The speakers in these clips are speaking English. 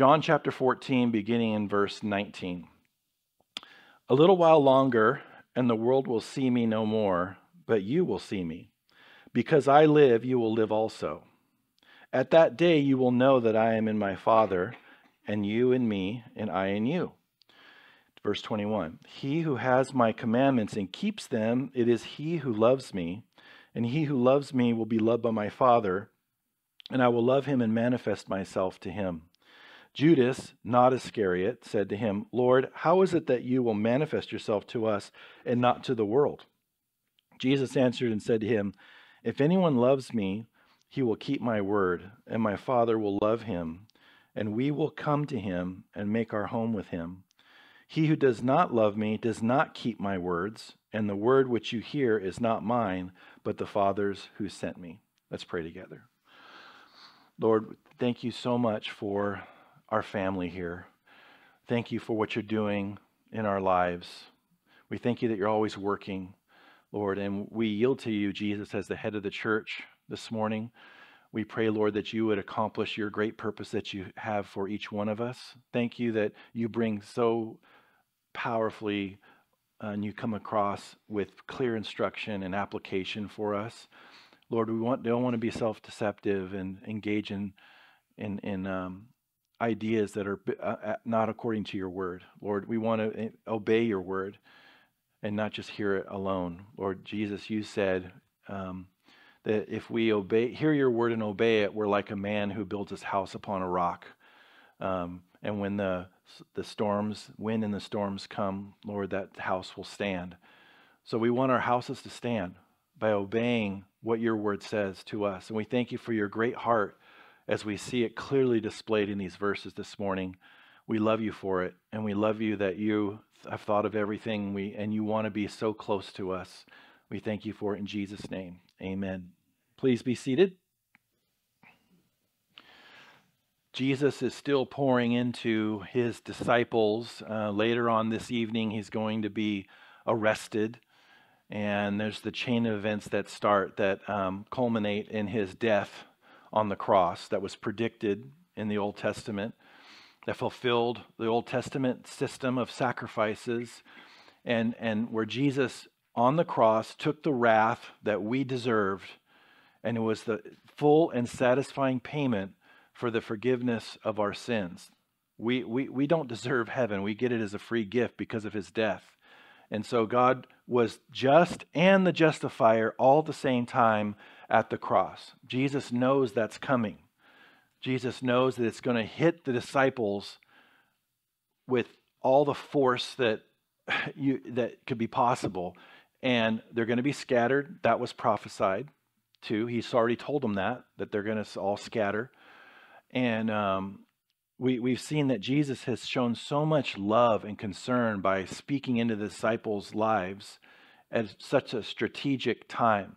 John chapter 14, beginning in verse 19. A little while longer, and the world will see me no more, but you will see me. Because I live, you will live also. At that day you will know that I am in my Father, and you in me, and I in you. Verse 21. He who has my commandments and keeps them, it is he who loves me. And he who loves me will be loved by my Father, and I will love him and manifest myself to him. Judas, not Iscariot, said to him, Lord, how is it that you will manifest yourself to us and not to the world? Jesus answered and said to him, If anyone loves me, he will keep my word, and my Father will love him, and we will come to him and make our home with him. He who does not love me does not keep my words, and the word which you hear is not mine, but the Father's who sent me. Let's pray together. Lord, thank you so much for our family here. Thank you for what you're doing in our lives. We thank you that you're always working, Lord, and we yield to you, Jesus, as the head of the church this morning. We pray, Lord, that you would accomplish your great purpose that you have for each one of us. Thank you that you bring so powerfully and you come across with clear instruction and application for us. Lord, we don't want to be self-deceptive and engage in ideas that are not according to your word. Lord, we want to obey your word and not just hear it alone. Lord Jesus, you said that if we hear your word and obey it, we're like a man who builds his house upon a rock. And when wind and the storms come, Lord, that house will stand. So we want our houses to stand by obeying what your word says to us. And we thank you for your great heart as we see it clearly displayed in these verses this morning. We love you for it. And we love you that you have thought of everything and you want to be so close to us. We thank you for it in Jesus' name. Amen. Please be seated. Jesus is still pouring into his disciples. Later on this evening, he's going to be arrested. And there's the chain of events that culminate in his death on the cross that was predicted in the Old Testament, that fulfilled the Old Testament system of sacrifices, and where Jesus on the cross took the wrath that we deserved, and it was the full and satisfying payment for the forgiveness of our sins. We don't deserve heaven. We get it as a free gift because of his death. And so God was just and the justifier all at the same time at the cross. Jesus knows that's coming. Jesus knows that it's going to hit the disciples with all the force that could be possible. And they're going to be scattered. That was prophesied too. He's already told them that they're going to all scatter. And we've seen that Jesus has shown so much love and concern by speaking into the disciples' lives at such a strategic time.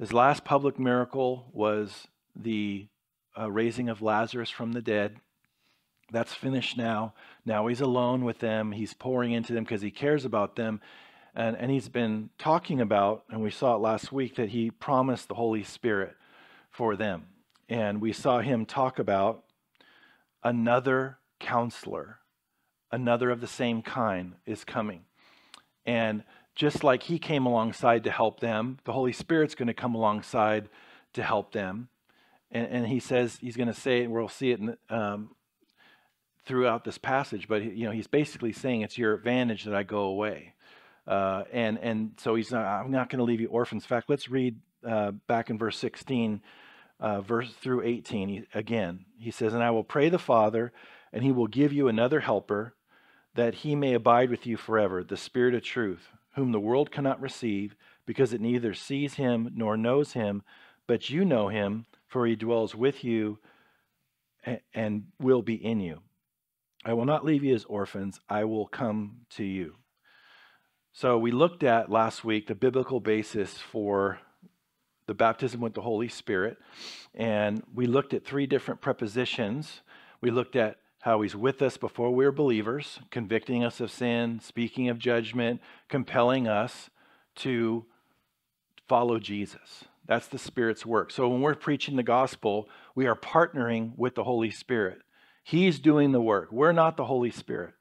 His last public miracle was the raising of Lazarus from the dead. That's finished now. Now he's alone with them. He's pouring into them because he cares about them. And he's been talking about, and we saw it last week, that he promised the Holy Spirit for them. And we saw him talk about another counselor, another of the same kind is coming. And just like he came alongside to help them, the Holy Spirit's going to come alongside to help them. And he says, he's going to say, and we'll see it throughout this passage, but he's basically saying it's your advantage that I go away. And so he's not, I'm not going to leave you orphans. In fact, let's read back in verse 16. Verse through 18, he says, and I will pray the Father, and he will give you another helper, that he may abide with you forever, the Spirit of truth, whom the world cannot receive, because it neither sees him nor knows him, but you know him, for he dwells with you and will be in you. I will not leave you as orphans, I will come to you. So we looked at last week the biblical basis for the baptism with the Holy Spirit. And we looked at three different prepositions. We looked at how he's with us before we were believers, convicting us of sin, speaking of judgment, compelling us to follow Jesus. That's the Spirit's work. So when we're preaching the gospel, we are partnering with the Holy Spirit. He's doing the work. We're not the Holy Spirit.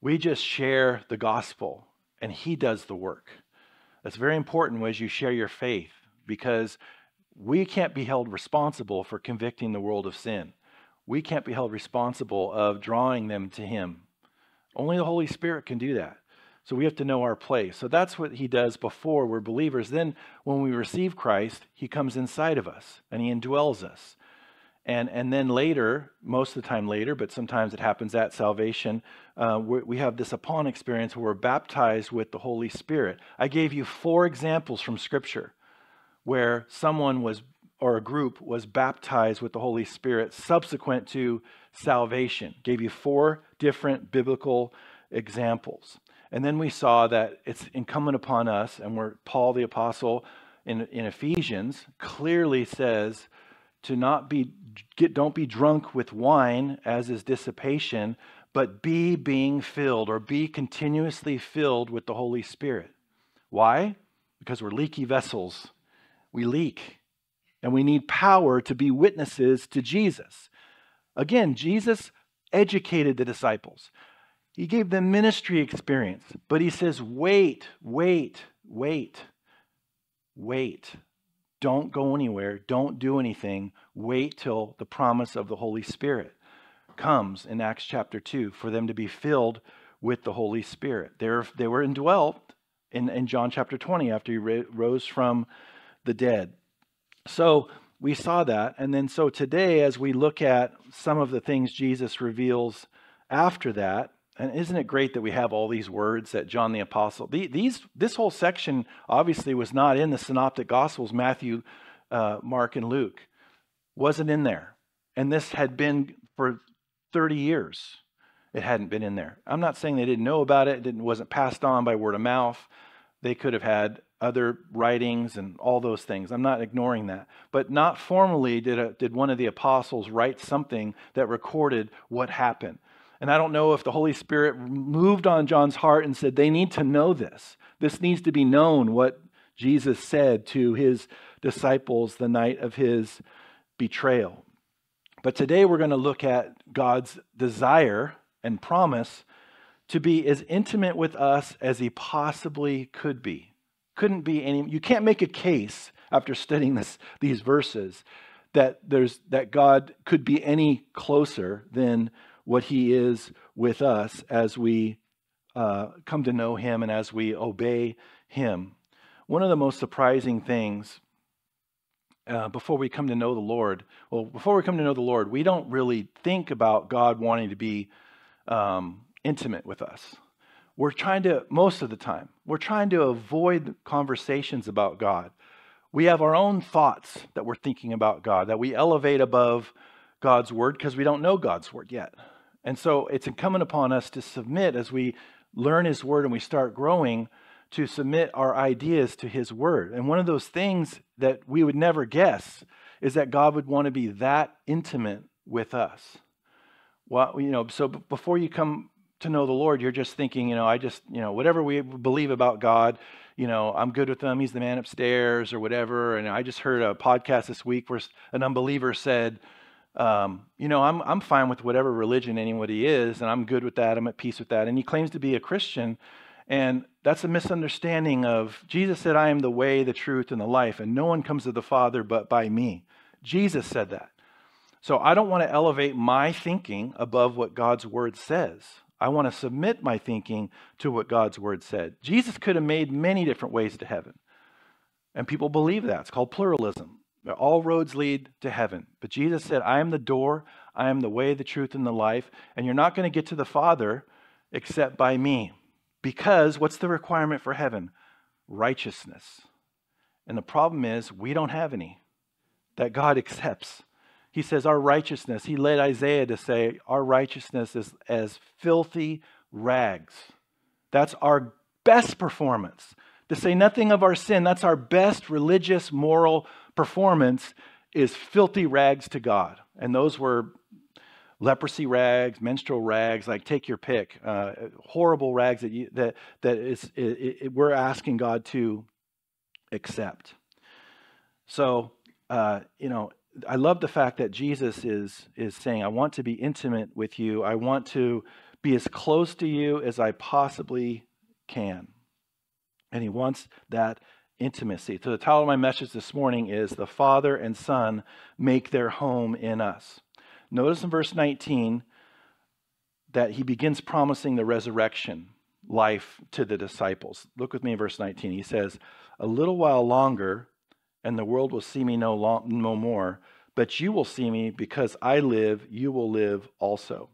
We just share the gospel and he does the work. That's very important as you share your faith, because we can't be held responsible for convicting the world of sin. We can't be held responsible of drawing them to him. Only the Holy Spirit can do that. So we have to know our place. So that's what he does before we're believers. Then when we receive Christ, he comes inside of us and he indwells us. And then later, most of the time later, but sometimes it happens at salvation, we have this upon experience where we're baptized with the Holy Spirit. I gave you 4 examples from Scripture where someone was, or a group was baptized with the Holy Spirit subsequent to salvation. Gave you 4 different biblical examples. And then we saw that it's incumbent upon us, and where Paul the Apostle in Ephesians clearly says, to not be, don't be drunk with wine as is dissipation, but be being filled, or be continuously filled with the Holy Spirit. Why? Because we're leaky vessels. We leak, and we need power to be witnesses to Jesus. Again, Jesus educated the disciples. He gave them ministry experience, but he says, wait, wait, wait, wait. Don't go anywhere. Don't do anything. Wait till the promise of the Holy Spirit comes in Acts chapter 2 for them to be filled with the Holy Spirit. They were indwelt in John chapter 20 after he rose from the dead. So we saw that. And then so today, as we look at some of the things Jesus reveals after that, and isn't it great that we have all these words that John the Apostle, this whole section obviously was not in the Synoptic Gospels, Matthew, Mark, and Luke. Wasn't in there. And this had been for 30 years. It hadn't been in there. I'm not saying they didn't know about it. It wasn't passed on by word of mouth. They could have had other writings and all those things. I'm not ignoring that. But not formally did one of the apostles write something that recorded what happened. And I don't know if the Holy Spirit moved on John's heart and said, they need to know this. This needs to be known, what Jesus said to his disciples the night of his betrayal. But today we're going to look at God's desire and promise to be as intimate with us as he possibly could be. Couldn't be any. You can't make a case after studying these verses that God could be any closer than what he is with us as we come to know him and as we obey him. One of the most surprising things before we come to know the Lord, well, before we come to know the Lord, we don't really think about God wanting to be intimate with us. We're trying to, most of the time, we're trying to avoid conversations about God. We have our own thoughts that we're thinking about God, that we elevate above God's word because we don't know God's word yet. And so it's incumbent upon us to submit as we learn his word and we start growing to submit our ideas to his word. And one of those things that we would never guess is that God would want to be that intimate with us. Well, you know, so before you come to know the Lord, you're just thinking, you know, whatever we believe about God, you know, I'm good with him. He's the man upstairs or whatever. And I just heard a podcast this week where an unbeliever said, you know, I'm fine with whatever religion anybody is, and I'm good with that. I'm at peace with that. And he claims to be a Christian. And that's a misunderstanding of Jesus said, I am the way, the truth, and the life. And no one comes to the Father but by me. Jesus said that. So I don't want to elevate my thinking above what God's word says. I want to submit my thinking to what God's word said. Jesus could have made many different ways to heaven. And people believe that. It's called pluralism. All roads lead to heaven. But Jesus said, I am the door. I am the way, the truth, and the life. And you're not going to get to the Father except by me. Because what's the requirement for heaven? Righteousness. And the problem is we don't have any that God accepts. He says our righteousness. He led Isaiah to say our righteousness is as filthy rags. That's our best performance. To say nothing of our sin, that's our best religious, moral performance is filthy rags to God. And those were leprosy rags, menstrual rags, like take your pick, horrible rags that we're asking God to accept. So, you know, I love the fact that Jesus is saying, I want to be intimate with you. I want to be as close to you as I possibly can. And he wants that intimacy. So the title of my message this morning is The Father and Son Make Their Home in Us. Notice in verse 19 that he begins promising the resurrection life to the disciples. Look with me in verse 19. He says, a little while longer, and the world will see me no more, but you will see me because I live, you will live also.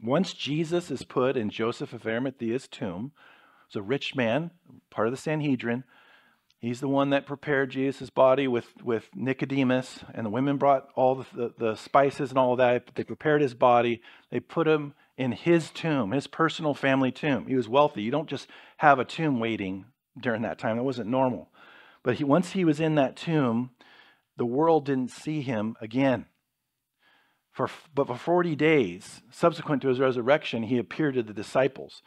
Once Jesus is put in Joseph of Arimathea's tomb, it's a rich man, part of the Sanhedrin. He's the one that prepared Jesus' body with Nicodemus, and the women brought all the spices and all of that. They prepared his body. They put him in his tomb, his personal family tomb. He was wealthy. You don't just have a tomb waiting during that time. That wasn't normal. But once he was in that tomb, the world didn't see him again. But for 40 days, subsequent to his resurrection, he appeared to the disciples.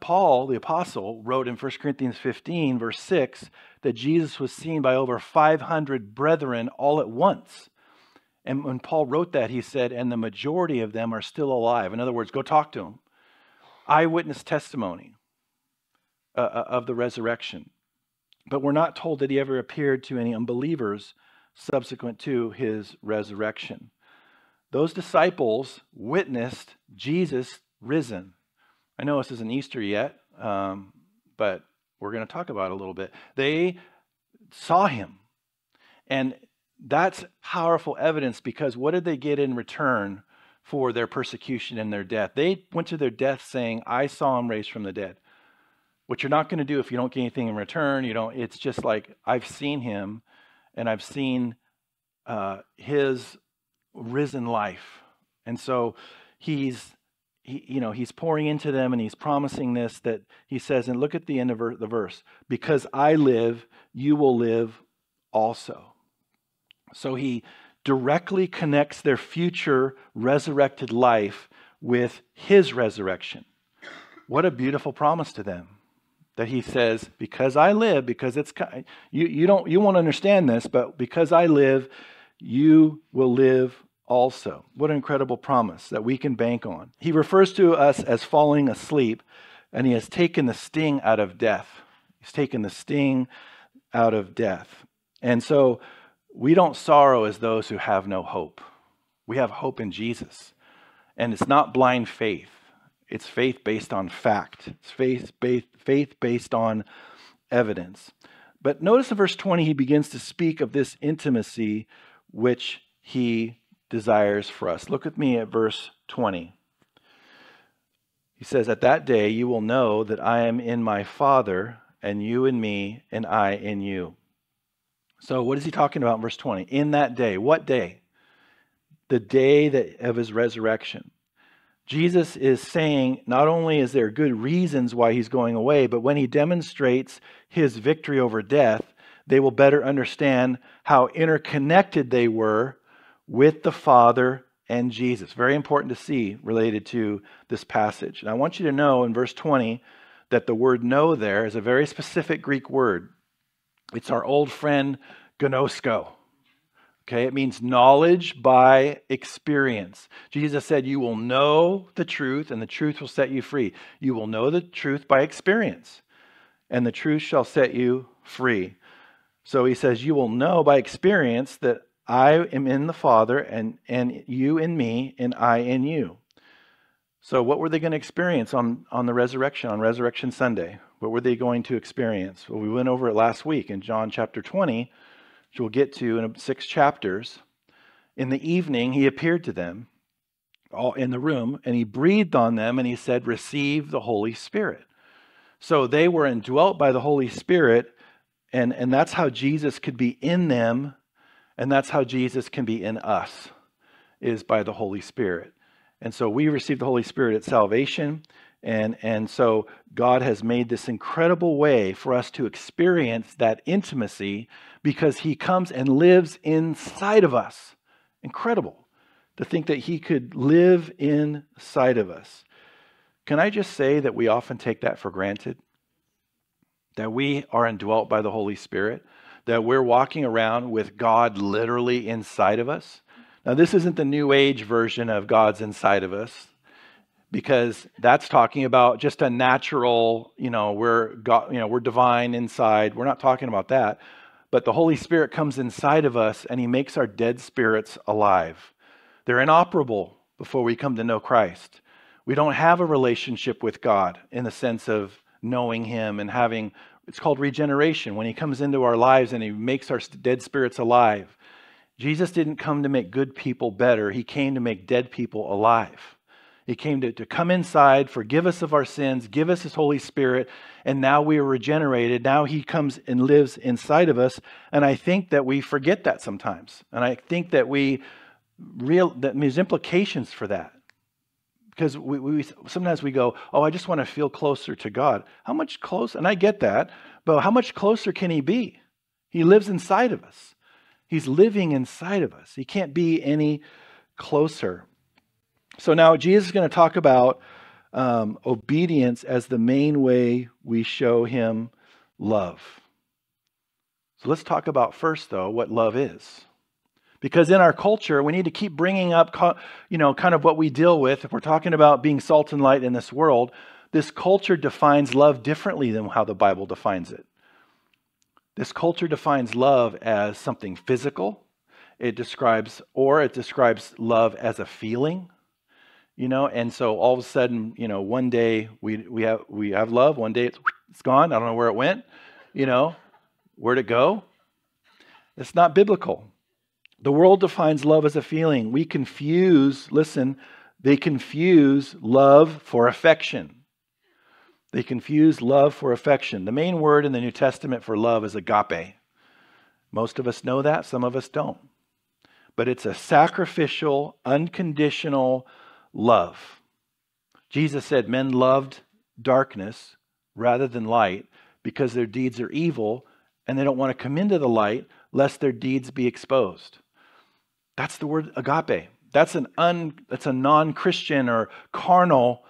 Paul the Apostle wrote in 1 Corinthians 15, verse 6, that Jesus was seen by over 500 brethren all at once. And when Paul wrote that, he said, and the majority of them are still alive. In other words, go talk to them. Eyewitness testimony of the resurrection. But we're not told that he ever appeared to any unbelievers subsequent to his resurrection. Those disciples witnessed Jesus risen. I know this isn't Easter yet, but we're going to talk about it a little bit. They saw him. And that's powerful evidence, because what did they get in return for their persecution and their death? They went to their death saying, I saw him raised from the dead. What you're not going to do if you don't get anything in return, it's just like, I've seen him, and I've seen his risen life. And so he's pouring into them, and he's promising this, that he says, and look at the end of the verse, because I live, you will live also. So he directly connects their future resurrected life with his resurrection. What a beautiful promise to them. That he says, because I live, because it's you won't understand this, but because I live, you will live also. What an incredible promise that we can bank on. He refers to us as falling asleep, and he has taken the sting out of death. He's taken the sting out of death. And so we don't sorrow as those who have no hope. We have hope in Jesus. And it's not blind faith. It's faith based on fact. It's faith based on evidence. But notice in verse 20, he begins to speak of this intimacy which he desires for us. Look with me at verse 20. He says, at that day you will know that I am in my Father, and you in me, and I in you. So what is he talking about in verse 20? In that day. What day? The day of his resurrection. Jesus is saying not only is there good reasons why he's going away, but when he demonstrates his victory over death, they will better understand how interconnected they were with the Father and Jesus. Very important to see related to this passage. And I want you to know in verse 20 that the word know there is a very specific Greek word. It's our old friend gnosko. Okay, it means knowledge by experience. Jesus said, you will know the truth, and the truth will set you free. You will know the truth by experience, and the truth shall set you free. So he says, you will know by experience that I am in the Father, and you in me, and I in you. So what were they going to experience on the resurrection, on Resurrection Sunday? What were they going to experience? Well, we went over it last week in John chapter 20, which we'll get to in 6 chapters. In the evening, he appeared to them all in the room, and he breathed on them, and he said, receive the Holy Spirit. So they were indwelt by the Holy Spirit, and that's how Jesus could be in them, and that's how Jesus can be in us, is by the Holy Spirit. And so we receive the Holy Spirit at salvation, and so God has made this incredible way for us to experience that intimacy, because he comes and lives inside of us. Incredible to think that he could live inside of us. Can I just say that we often take that for granted? That we are indwelt by the Holy Spirit? that we're walking around with God literally inside of us. Now, this isn't the New Age version of God's inside of us, because that's talking about just a natural, we're God, we're divine inside. We're not talking about that. But the Holy Spirit comes inside of us and he makes our dead spirits alive. They're inoperable before we come to know Christ. We don't have a relationship with God in the sense of knowing him and having, it's called regeneration. When he comes into our lives and he makes our dead spirits alive. Jesus didn't come to make good people better. He came to make dead people alive. He came to come inside, forgive us of our sins, give us his Holy Spirit, and now we are regenerated. Now he comes and lives inside of us, and I think that we forget that sometimes. And I think that there's implications for that. Because sometimes we go, oh, I just want to feel closer to God. How much closer? And I get that, but how much closer can he be? He lives inside of us. He's living inside of us. He can't be any closer. So now Jesus is going to talk about obedience as the main way we show him love. So let's talk about first, though, what love is. Because in our culture, we need to keep bringing up, kind of what we deal with. If we're talking about being salt and light in this world, this culture defines love differently than how the Bible defines it. This culture defines love as something physical. It describes love as a feeling. And so all of a sudden, one day we have love, one day it's gone. I don't know where it went, where'd it go? It's not biblical. The world defines love as a feeling. They confuse love for affection. They confuse love for affection. The main word in the New Testament for love is agape. Most of us know that, some of us don't. But it's a sacrificial, unconditional love. Jesus said men loved darkness rather than light because their deeds are evil and they don't want to come into the light lest their deeds be exposed. That's the word agape. That's a non-Christian or carnal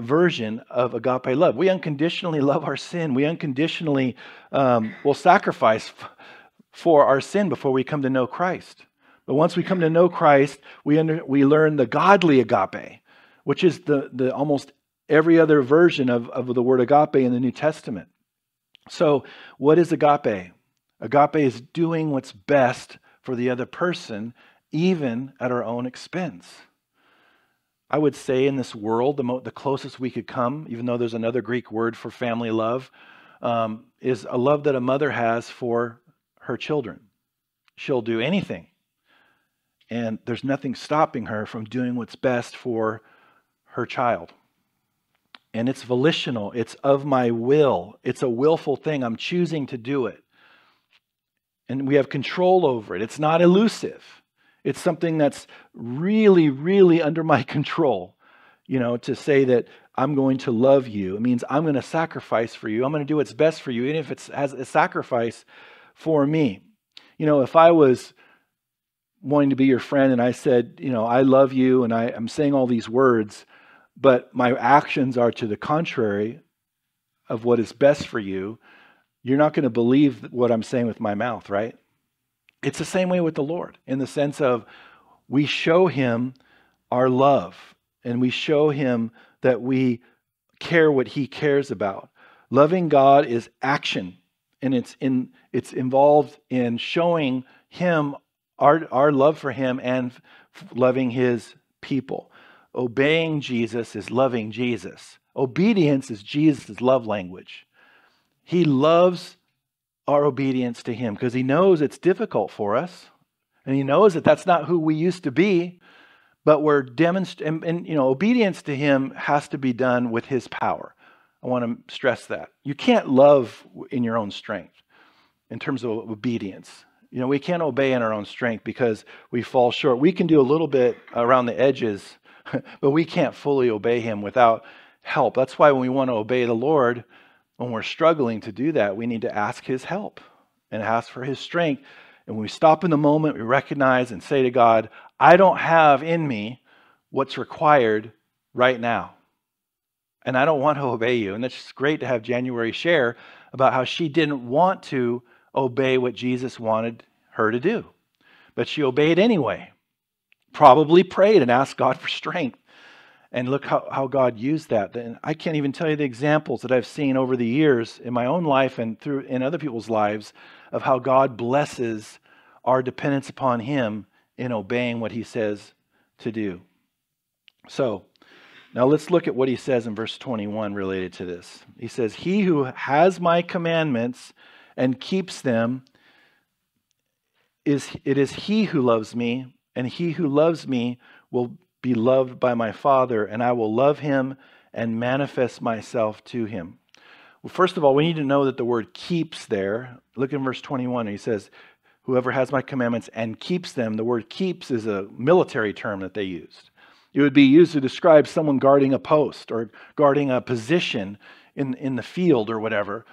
version of agape love. We unconditionally love our sin. We unconditionally will sacrifice for our sin before we come to know Christ. But once we come to know Christ, we learn the godly agape, which is the almost every other version of the word agape in the New Testament. So what is agape? Agape is doing what's best for the other person, even at our own expense. I would say in this world, the closest we could come, even though there's another Greek word for family love, is a love that a mother has for her children. She'll do anything. And there's nothing stopping her from doing what's best for her child. And it's volitional. It's of my will. It's a willful thing. I'm choosing to do it. And we have control over it. It's not elusive. It's something that's really, really under my control. To say that I'm going to love you, it means I'm going to sacrifice for you. I'm going to do what's best for you, even if it's as a sacrifice for me. If I was wanting to be your friend and I said, I love you and I'm saying all these words, but my actions are to the contrary of what is best for you, you're not going to believe what I'm saying with my mouth, right? It's the same way with the Lord in the sense of we show him our love and we show him that we care what he cares about. Loving God is action, and it's involved in showing him our love for him and loving his people. Obeying Jesus is loving Jesus. Obedience is Jesus' love language. He loves our obedience to him because he knows it's difficult for us. And he knows that that's not who we used to be, but we're demonstrating, and obedience to him has to be done with his power. I want to stress that. You can't love in your own strength in terms of obedience. We can't obey in our own strength because we fall short. We can do a little bit around the edges, but we can't fully obey him without help. That's why when we want to obey the Lord, when we're struggling to do that, we need to ask his help and ask for his strength. And when we stop in the moment, we recognize and say to God, I don't have in me what's required right now. And I don't want to obey you. And it's great to have January share about how she didn't want to obey what Jesus wanted her to do. But she obeyed anyway. Probably prayed and asked God for strength. And look how God used that. And I can't even tell you the examples that I've seen over the years in my own life and through in other people's lives of how God blesses our dependence upon Him in obeying what He says to do. So, now let's look at what He says in verse 21 related to this. He says, "He who has my commandments and keeps them, it is he who loves me, and he who loves me will be loved by my Father, and I will love him and manifest myself to him." Well, first of all, we need to know that the word keeps there. Look in verse 21. He says, "Whoever has my commandments and keeps them." The word keeps is a military term that they used. It would be used to describe someone guarding a post or guarding a position in the field or whatever.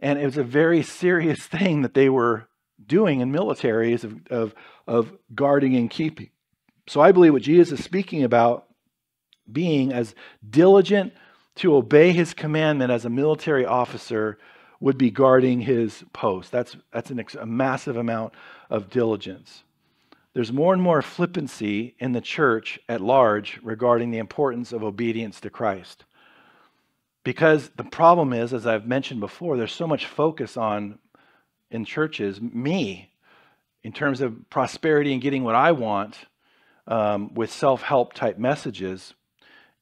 And it was a very serious thing that they were doing in militaries of guarding and keeping. So I believe what Jesus is speaking about, being as diligent to obey his commandment as a military officer, would be guarding his post. That's a massive amount of diligence. There's more and more flippancy in the church at large regarding the importance of obedience to Christ. Because the problem is, as I've mentioned before, there's so much focus on, in churches, me, in terms of prosperity and getting what I want, with self-help type messages.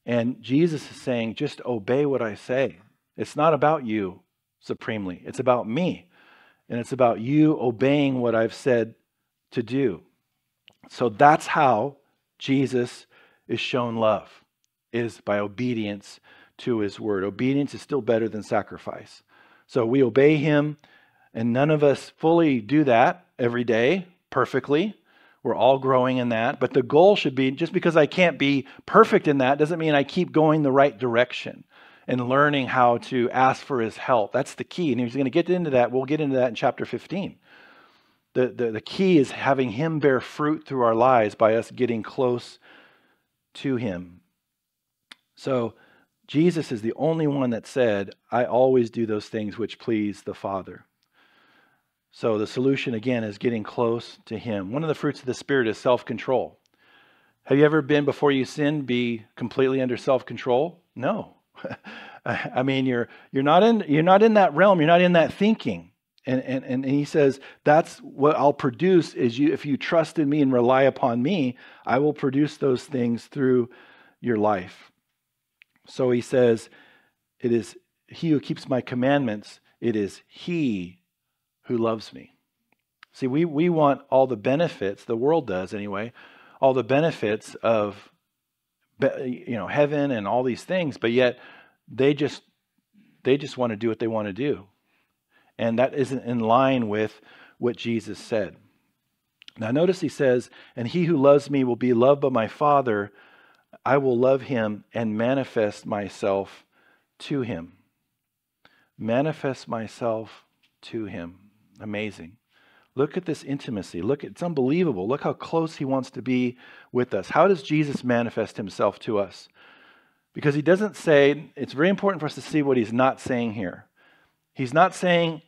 And Jesus is saying, just obey what I say. It's not about you supremely. It's about me. And it's about you obeying what I've said to do. So that's how Jesus is shown love, is by obedience to his word. Obedience is still better than sacrifice. So we obey him, and none of us fully do that every day perfectly. We're all growing in that. But the goal should be, just because I can't be perfect in that doesn't mean I keep going the right direction and learning how to ask for his help. That's the key. And he's going to get into that. We'll get into that in chapter 15. The key is having him bear fruit through our lives by us getting close to him. So Jesus is the only one that said, "I always do those things which please the Father." So the solution, again, is getting close to him. One of the fruits of the Spirit is self-control. Have you ever been, before you sin, be completely under self-control? No. I mean, you're not in that realm. You're not in that thinking. And he says, that's what I'll produce is you. If you trust in me and rely upon me, I will produce those things through your life. So he says, it is he who keeps my commandments. It is he who loves me. See, we want all the benefits, the world does anyway, all the benefits of, you know, heaven and all these things, but yet they just want to do what they want to do. And that isn't in line with what Jesus said. Now notice he says, "And he who loves me will be loved by my Father. I will love him and manifest myself to him." Manifest myself to him. Amazing. Look at this intimacy. Look, it's unbelievable. Look how close he wants to be with us. How does Jesus manifest himself to us? Because he doesn't say, it's very important for us to see what he's not saying here. He's not saying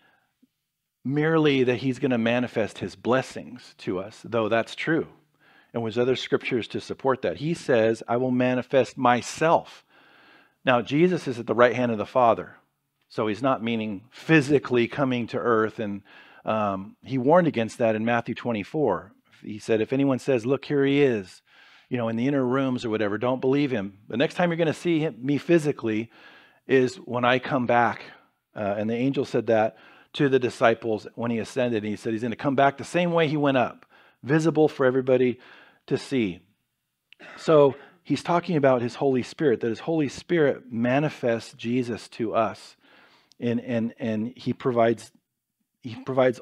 merely that he's going to manifest his blessings to us, though that's true. And there's other scriptures to support that. He says, "I will manifest myself." Now, Jesus is at the right hand of the Father. So he's not meaning physically coming to earth. And he warned against that in Matthew 24. He said, if anyone says, "Look, here he is," you know, in the inner rooms or whatever, don't believe him. The next time you're going to see me physically is when I come back. And the angel said that to the disciples when he ascended. And he said he's going to come back the same way he went up, visible for everybody to see. So he's talking about his Holy Spirit, that his Holy Spirit manifests Jesus to us. And he provides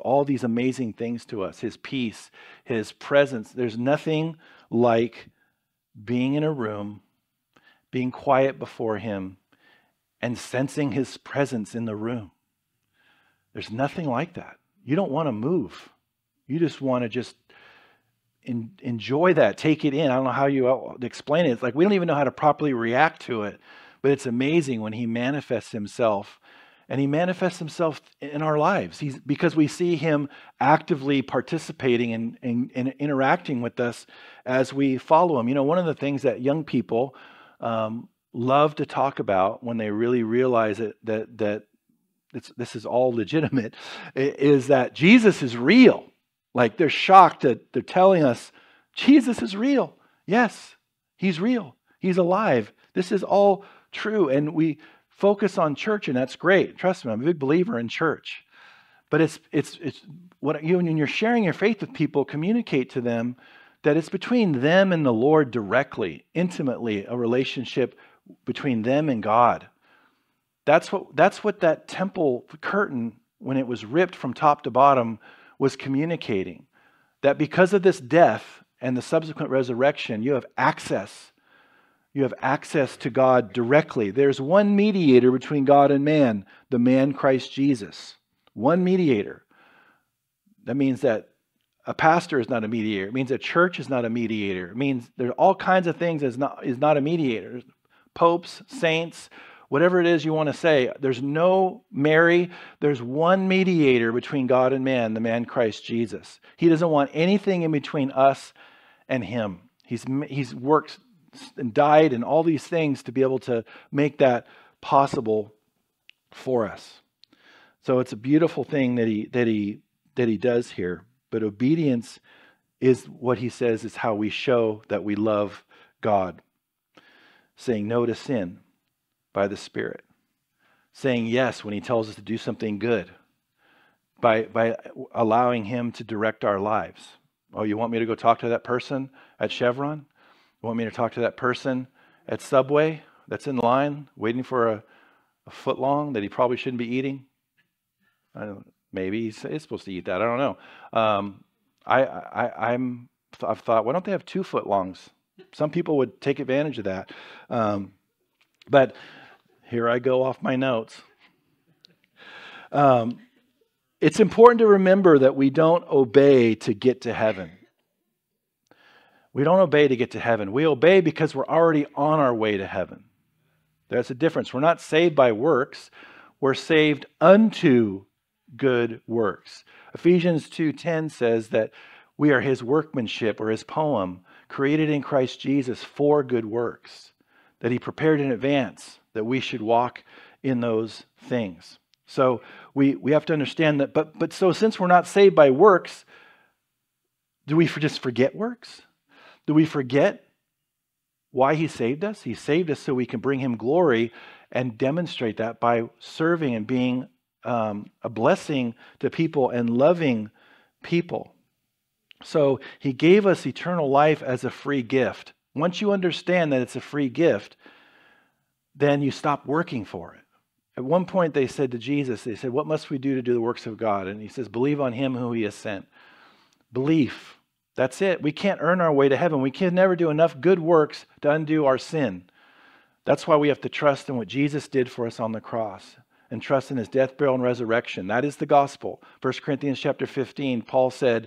all these amazing things to us, his peace, his presence. There's nothing like being in a room, being quiet before him, and sensing his presence in the room. There's nothing like that. You don't want to move. You just want to just enjoy that, take it in. I don't know how you explain it. It's like we don't even know how to properly react to it, but it's amazing when he manifests himself and he manifests himself in our lives. He's, because we see him actively participating and interacting with us as we follow him. You know, one of the things that young people love to talk about when they really realize that this is all legitimate, is that Jesus is real. Like, they're shocked that they're telling us Jesus is real. Yes, he's real. He's alive. This is all true. And we focus on church, and that's great. Trust me, I'm a big believer in church. But it's what you, when you're sharing your faith with people, communicate to them that it's between them and the Lord directly, intimately, a relationship between them and God. That's what that temple curtain, when it was ripped from top to bottom, was communicating. That because of this death and the subsequent resurrection, you have access. You have access to God directly. There's one mediator between God and man, the man Christ Jesus. One mediator. That means that a pastor is not a mediator. It means a church is not a mediator. It means there are all kinds of things is not a mediator. Popes, saints, whatever it is you want to say, there's no Mary. There's one mediator between God and man, the man Christ Jesus. He doesn't want anything in between us and him. He's worked and died and all these things to be able to make that possible for us. So it's a beautiful thing that he does here. But obedience is what he says is how we show that we love God. Saying no to sin by the Spirit. Saying yes when he tells us to do something good. By allowing him to direct our lives. Oh, you want me to go talk to that person at Chevron? You want me to talk to that person at Subway that's in line waiting for a foot long that he probably shouldn't be eating? I don't know. Maybe he's supposed to eat that. I don't know. I've thought, why don't they have 2 foot longs? Some people would take advantage of that. But here I go off my notes. It's important to remember that we don't obey to get to heaven. We don't obey to get to heaven. We obey because we're already on our way to heaven. There's a difference. We're not saved by works. We're saved unto good works. Ephesians 2:10 says that we are his workmanship, or his poem, created in Christ Jesus for good works, that he prepared in advance that we should walk in those things. So we have to understand that, but so since we're not saved by works, do we just forget works? Do we forget why he saved us? He saved us so we can bring him glory and demonstrate that by serving and being a blessing to people and loving people. So he gave us eternal life as a free gift. Once you understand that it's a free gift, then you stop working for it. At one point they said to Jesus, they said, what must we do the works of God? And he says, believe on him who he has sent. Belief. That's it. We can't earn our way to heaven. We can never do enough good works to undo our sin. That's why we have to trust in what Jesus did for us on the cross. And trust in his death, burial, and resurrection. That is the gospel. 1 Corinthians chapter 15, Paul said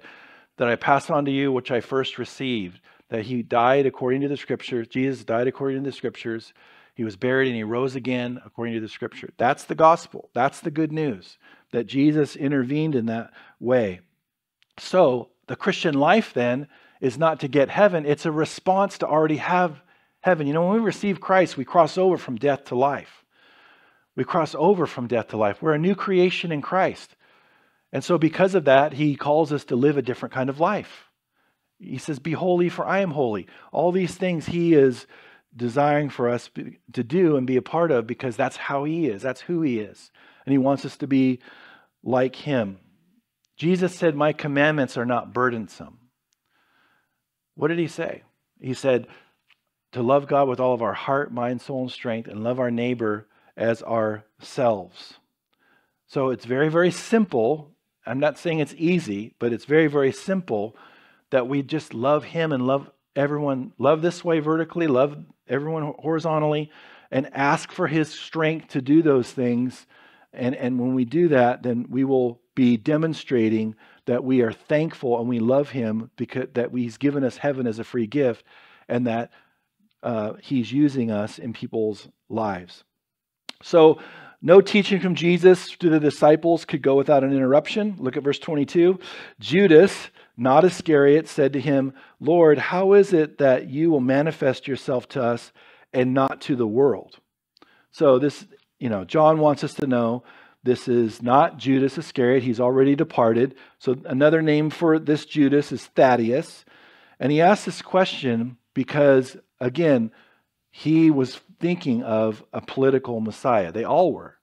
that I pass on to you which I first received, that he died according to the scriptures. Jesus died according to the scriptures. He was buried and he rose again according to the scripture. That's the gospel. That's the good news, that Jesus intervened in that way. So the Christian life then is not to get heaven. It's a response to already have heaven. You know, when we receive Christ, we cross over from death to life. We cross over from death to life. We're a new creation in Christ. And so because of that, he calls us to live a different kind of life. He says, be holy for I am holy. All these things he is desiring for us to do and be a part of, because that's how he is. That's who he is. And he wants us to be like him. Jesus said, my commandments are not burdensome. What did he say? He said, to love God with all of our heart, mind, soul, and strength, and love our neighbor as ourselves. So it's very, very simple. I'm not saying it's easy, but it's very, very simple that we just love him and love everyone. Love this way vertically, love everyone horizontally, and ask for his strength to do those things. And when we do that, then we will be demonstrating that we are thankful and we love him, because that he's given us heaven as a free gift, and that he's using us in people's lives. So No teaching from Jesus to the disciples could go without an interruption. Look at verse 22. Judas, not Iscariot, said to him, Lord, how is it that you will manifest yourself to us and not to the world? So this, John wants us to know this is not Judas Iscariot. He's already departed. So another name for this Judas is Thaddeus. And he asked this question because, again, he was thinking of a political Messiah. They all were.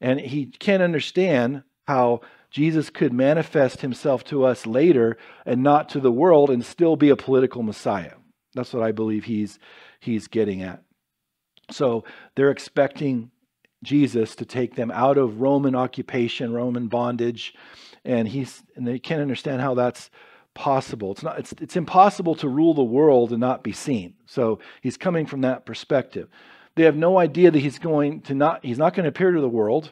And he can't understand how Jesus could manifest himself to us later and not to the world and still be a political Messiah. That's what I believe he's getting at. So they're expecting Jesus to take them out of Roman occupation, Roman bondage, and they can't understand how that's possible. It's impossible to rule the world and not be seen. So he's coming from that perspective. They have no idea that he's not going to appear to the world,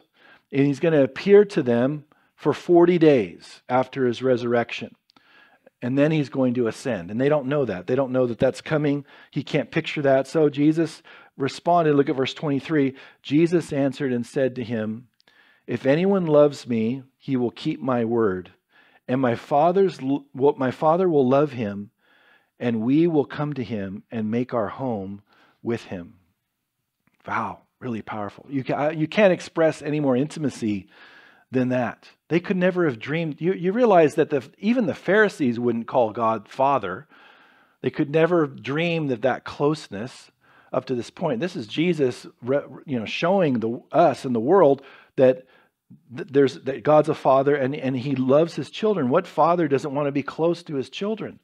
and he's going to appear to them for 40 days after his resurrection. And then he's going to ascend. And they don't know that. They don't know that that's coming. He can't picture that. So Jesus responded. Look at verse 23. Jesus answered and said to him, if anyone loves me, he will keep my word. And my Father will love him, and we will come to him and make our home with him. Wow, really powerful. You can't express any more intimacy than that. They could never have dreamed. You realize that even the Pharisees wouldn't call God Father. They could never dream of that closeness up to this point. This is Jesus, showing us and the world that that God's a father and he loves his children. What father doesn't want to be close to his children?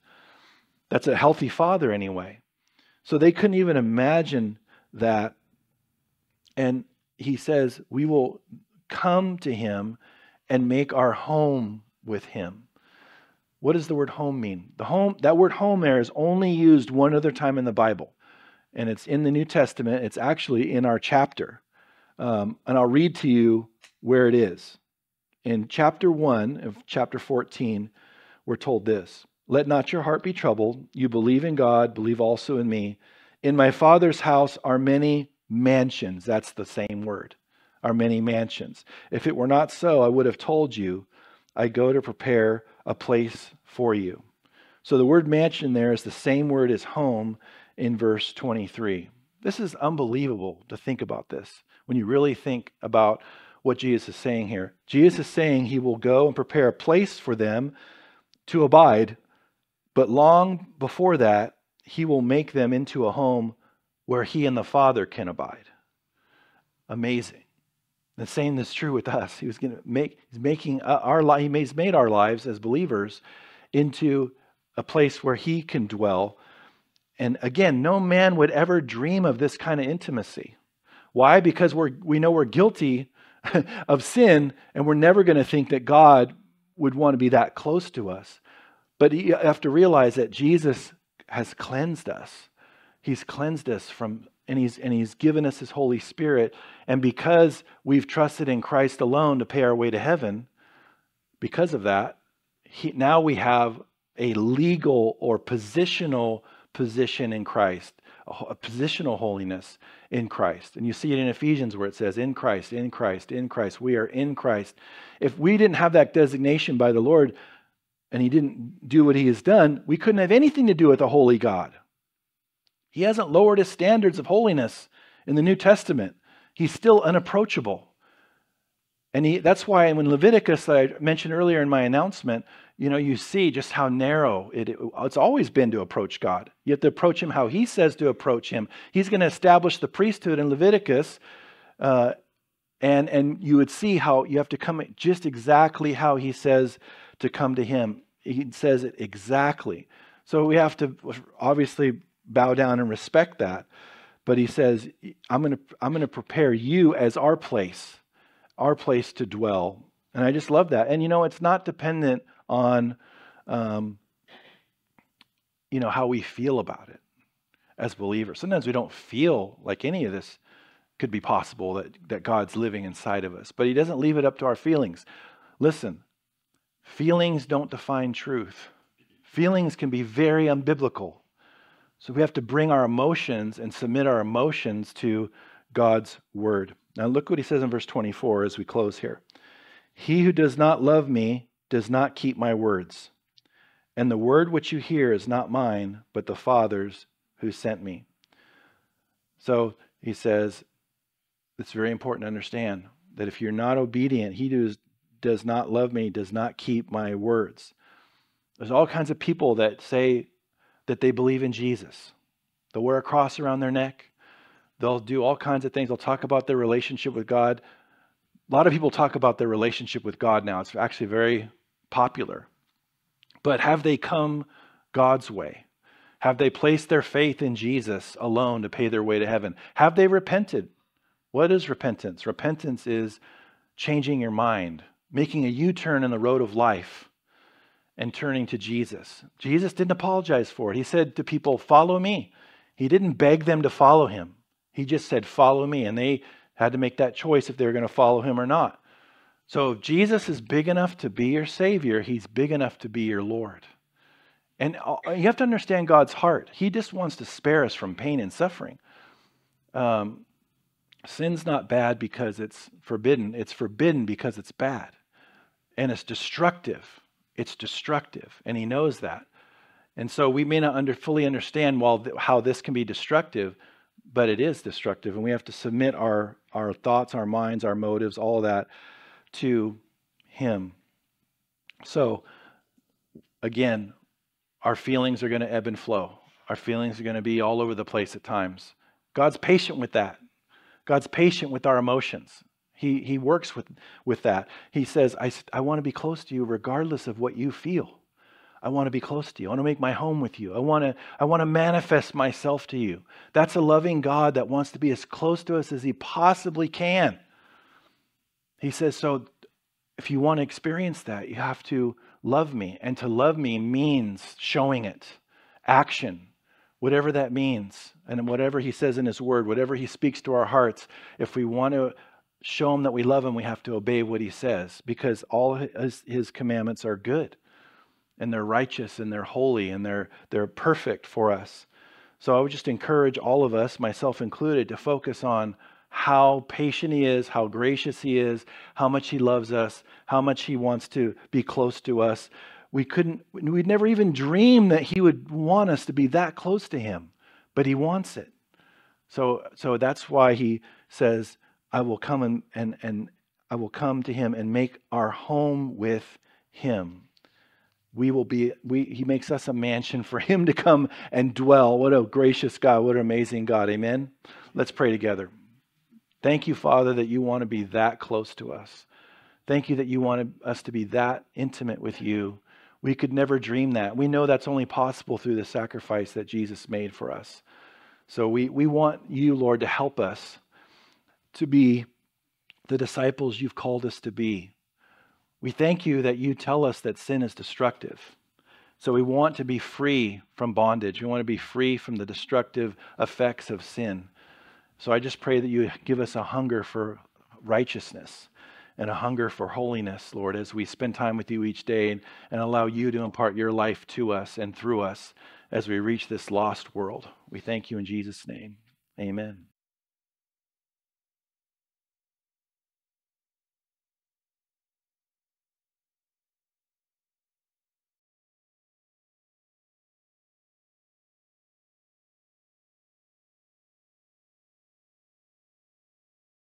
That's a healthy father anyway. So they couldn't even imagine that. And he says, we will come to him and make our home with him. What does the word home mean? That word home there is only used one other time in the Bible. And it's in the New Testament. It's actually in our chapter. And I'll read to you where it is. In chapter 1 of chapter 14, we're told this. Let not your heart be troubled. You believe in God, believe also in me. In my Father's house are many mansions. That's the same word. Are many mansions. If it were not so, I would have told you, I go to prepare a place for you. So the word mansion there is the same word as home in verse 23. This is unbelievable to think about this. When you really think about what Jesus is saying here. Jesus is saying he will go and prepare a place for them to abide, but long before that, he will make them into a home where he and the Father can abide. Amazing. The same is true with us. He's made our lives as believers into a place where he can dwell. And again, no man would ever dream of this kind of intimacy. Why? Because we know we're guilty of sin, and we're never going to think that God would want to be that close to us. But you have to realize that Jesus has cleansed us. He's cleansed us from, and he's given us his Holy Spirit. And because we've trusted in Christ alone to pay our way to heaven, because of that, now we have a legal or positional position in Christ. A positional holiness in Christ. And you see it in Ephesians where it says, in Christ, in Christ, in Christ. We are in Christ. If we didn't have that designation by the Lord and he didn't do what he has done, we couldn't have anything to do with a holy God. He hasn't lowered his standards of holiness in the New Testament. He's still unapproachable. And that's why in Leviticus that I mentioned earlier in my announcement, you see just how narrow it's always been to approach God. You have to approach him how he says to approach him. He's going to establish the priesthood in Leviticus. And you would see how you have to come just exactly how he says to come to him. He says it exactly. So we have to obviously bow down and respect that. But he says, I'm going to prepare you as our place to dwell. And I just love that. And it's not dependent on, how we feel about it as believers. Sometimes we don't feel like any of this could be possible, that God's living inside of us, but he doesn't leave it up to our feelings. Listen, feelings don't define truth. Feelings can be very unbiblical. So we have to bring our emotions and submit our emotions to God's word. Now look what he says in verse 24 as we close here. He who does not love me does not keep my words. And the word which you hear is not mine, but the Father's who sent me. So he says, it's very important to understand that if you're not obedient, he does not love me, does not keep my words. There's all kinds of people that say that they believe in Jesus. They'll wear a cross around their neck. They'll do all kinds of things. They'll talk about their relationship with God. A lot of people talk about their relationship with God now. It's actually very popular. But have they come God's way? Have they placed their faith in Jesus alone to pay their way to heaven? Have they repented? What is repentance? Repentance is changing your mind, making a U-turn in the road of life and turning to Jesus. Jesus didn't apologize for it. He said to people, follow me. He didn't beg them to follow him. He just said, follow me. And they had to make that choice if they were going to follow him or not. So if Jesus is big enough to be your Savior, he's big enough to be your Lord. And you have to understand God's heart. He just wants to spare us from pain and suffering. Sin's not bad because it's forbidden. It's forbidden because it's bad. And it's destructive. It's destructive. And he knows that. And so we may not fully understand how this can be destructive, but it is destructive, and we have to submit our thoughts, our minds, our motives, all that to him. So again, our feelings are going to ebb and flow. Our feelings are going to be all over the place at times. God's patient with that. God's patient with our emotions. He works with that. He says, I want to be close to you regardless of what you feel. I want to be close to you. I want to make my home with you. I want to manifest myself to you. That's a loving God that wants to be as close to us as he possibly can. He says, so if you want to experience that, you have to love me. And to love me means showing it, action, whatever that means. And whatever he says in his word, whatever he speaks to our hearts, if we want to show him that we love him, we have to obey what he says, because all his commandments are good. And they're righteous and they're holy and they're perfect for us. So I would just encourage all of us, myself included, to focus on how patient he is, how gracious he is, how much he loves us, how much he wants to be close to us. We'd never even dream that he would want us to be that close to him, but he wants it. So that's why he says, I will come and I will come to him and make our home with him. He makes us a mansion for him to come and dwell. What a gracious God. What an amazing God. Amen. Let's pray together. Thank you, Father, that you want to be that close to us. Thank you that you want us to be that intimate with you. We could never dream that. We know that's only possible through the sacrifice that Jesus made for us. So we want you, Lord, to help us to be the disciples you've called us to be. We thank you that you tell us that sin is destructive. So we want to be free from bondage. We want to be free from the destructive effects of sin. So I just pray that you give us a hunger for righteousness and a hunger for holiness, Lord, as we spend time with you each day and allow you to impart your life to us and through us as we reach this lost world. We thank you in Jesus' name. Amen.